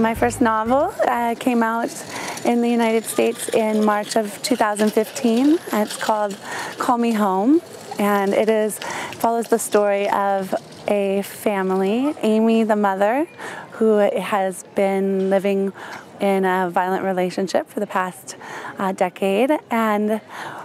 My first novel came out in the United States in March of 2015. It's called Call Me Home, and it follows the story of a family, Amy the mother, who has been living in a violent relationship for the past decade,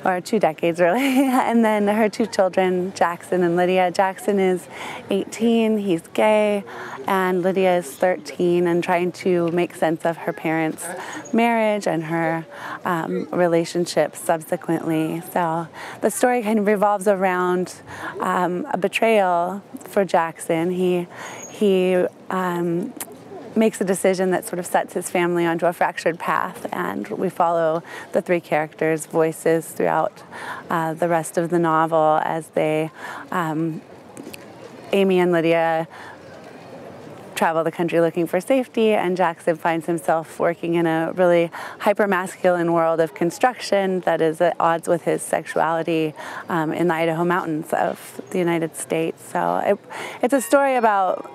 or 2 decades really, and then her 2 children, Jackson and Lydia. Jackson is 18, he's gay, and Lydia is 13 and trying to make sense of her parents' marriage and her relationship subsequently. So the story kind of revolves around a betrayal for Jackson. He makes a decision that sort of sets his family onto a fractured path, and we follow the 3 characters' voices throughout the rest of the novel as they, Amy and Lydia, travel the country looking for safety, and Jackson finds himself working in a really hyper-masculine world of construction that is at odds with his sexuality in the Idaho mountains of the United States. So it's a story about,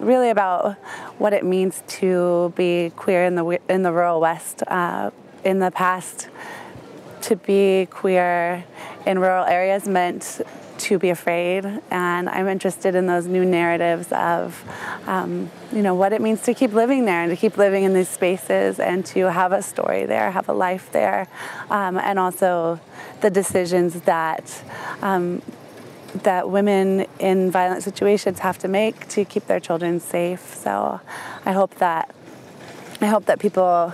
really about what it means to be queer in the rural West. In the past, to be queer in rural areas meant to be afraid, and I'm interested in those new narratives of, you know, what it means to keep living there and to keep living in these spaces and to have a story there, have a life there, and also the decisions that that women in violent situations have to make to keep their children safe. So I hope that people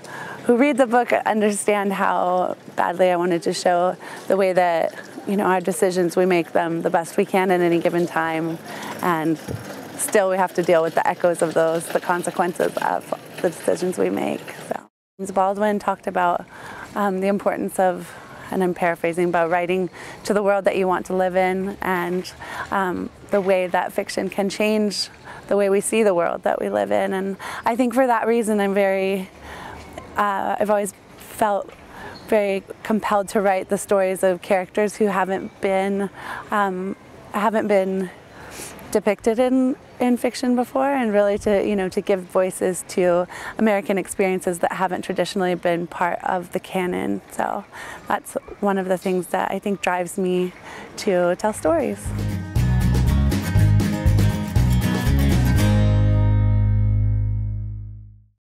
who read the book understand how badly I wanted to show the way that, you know, our decisions, we make them the best we can at any given time, and still we have to deal with the echoes of those, the consequences of the decisions we make. So James Baldwin talked about the importance of, and I'm paraphrasing, about writing to the world that you want to live in, and the way that fiction can change the way we see the world that we live in. And I think for that reason I'm I've always felt very compelled to write the stories of characters who haven't been depicted in fiction before, and really to, you know, to give voices to American experiences that haven't traditionally been part of the canon. So that's one of the things that I think drives me to tell stories.